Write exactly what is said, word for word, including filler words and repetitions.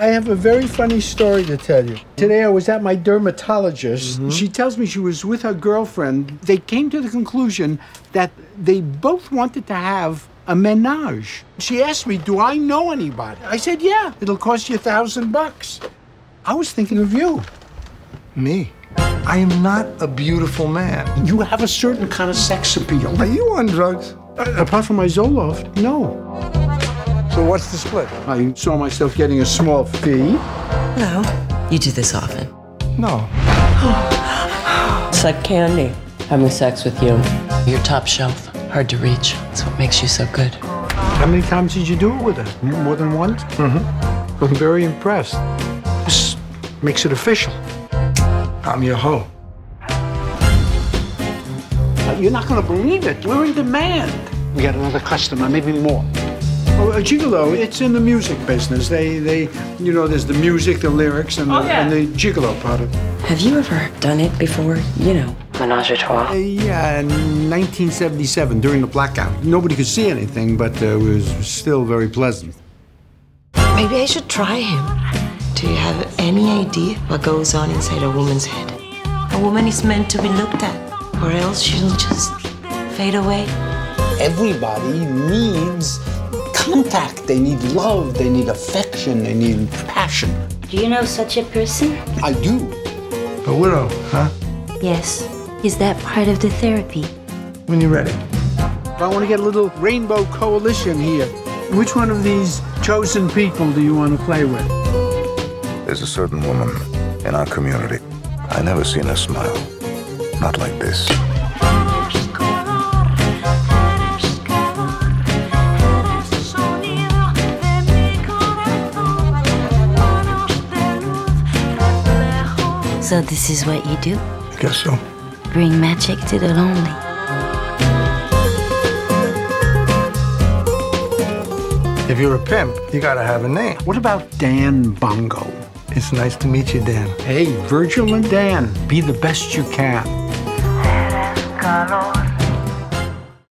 I have a very funny story to tell you. Today I was at my dermatologist. Mm-hmm. She tells me she was with her girlfriend. They came to the conclusion that they both wanted to have a menage. She asked me, do I know anybody? I said, yeah, it'll cost you a thousand bucks. I was thinking of you. Me? I am not a beautiful man. You have a certain kind of sex appeal. Are you on drugs? Uh, apart from my Zoloft, no. So what's the split? I saw myself getting a small fee. Hello. You do this often? No. It's like candy, having sex with you. You're top shelf, hard to reach. That's what makes you so good. How many times did you do it with her? More than once? Mm-hmm. I'm very impressed. This makes it official. I'm your hoe. You're not going to believe it. We're in demand. We got another customer, maybe more. Oh, a gigolo, it's in the music business. They, they, you know, there's the music, the lyrics, and, oh, the, yeah. and the gigolo part of it. Have you ever done it before? You know, menage a trois? Uh, yeah, in nineteen seventy-seven, during the blackout. Nobody could see anything, but uh, it was still very pleasant. Maybe I should try him. Do you have any idea what goes on inside a woman's head? A woman is meant to be looked at, or else she'll just fade away. Everybody needs contact. They need love. They need affection. They need passion. Do you know such a person? I do. A widow, huh? Yes. Is that part of the therapy? When you're ready. I want to get a little rainbow coalition here. Which one of these chosen people do you want to play with? There's a certain woman in our community. I never seen her smile. Not like this. So this is what you do? I guess so. Bring magic to the lonely. If you're a pimp, you gotta have a name. What about Dan Bongo? It's nice to meet you, Dan. Hey, Virgil and Dan, be the best you can.